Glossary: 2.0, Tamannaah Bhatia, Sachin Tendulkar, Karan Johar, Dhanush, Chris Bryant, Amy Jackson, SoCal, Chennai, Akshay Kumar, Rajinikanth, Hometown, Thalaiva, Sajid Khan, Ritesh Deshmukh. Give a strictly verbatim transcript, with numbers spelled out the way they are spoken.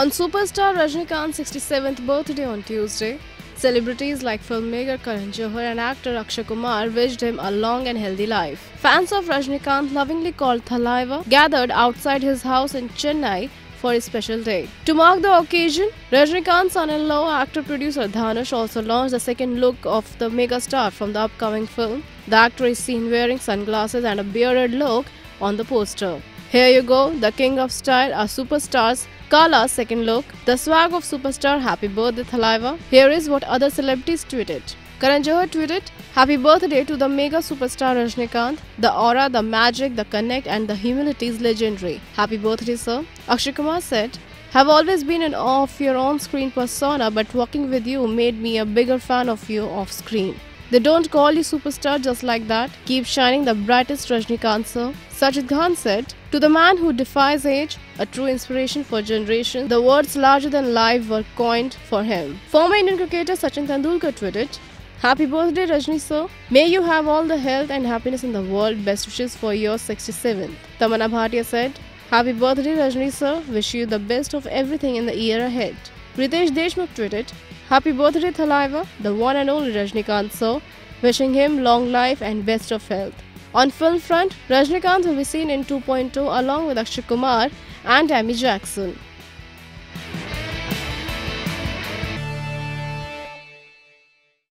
On superstar Rajinikanth's sixty-seventh birthday on Tuesday, celebrities like filmmaker Karan Johar and actor Akshay Kumar wished him a long and healthy life. Fans of Rajinikanth, lovingly called Thalaiva, gathered outside his house in Chennai for a special day. To mark the occasion, Rajinikanth's son-in-law, actor-producer Dhanush, also launched the second look of the megastar from the upcoming film. The actor is seen wearing sunglasses and a bearded look on the poster. Here you go, the king of style, a superstar's Kaala's second look, the swag of superstar. Happy birthday Thalaiva. Here is what other celebrities tweeted. Karan Johar tweeted, "Happy birthday to the mega superstar Rajinikanth. The aura, the magic, the connect and the humility is legendary. Happy birthday, sir." Akshay Kumar said, "Have always been in awe of your on-screen persona, but working with you made me a bigger fan of you off-screen. They don't call you superstar just like that. Keep shining the brightest, Rajinikanth sir." Sajid Khan said, "To the man who defies age, a true inspiration for generations, the words larger than life were coined for him." Former Indian cricketer Sachin Tendulkar tweeted, "Happy birthday Rajni sir. May you have all the health and happiness in the world. Best wishes for your sixty-seventh. Tamannaah Bhatia said, "Happy birthday Rajni sir. Wish you the best of everything in the year ahead." Ritesh Deshmukh tweeted, "Happy birthday Thalaiva, the one and only Rajinikanth sir. Wishing him long life and best of health." On film front, Rajinikanth will be seen in two point oh along with Akshay Kumar and Amy Jackson.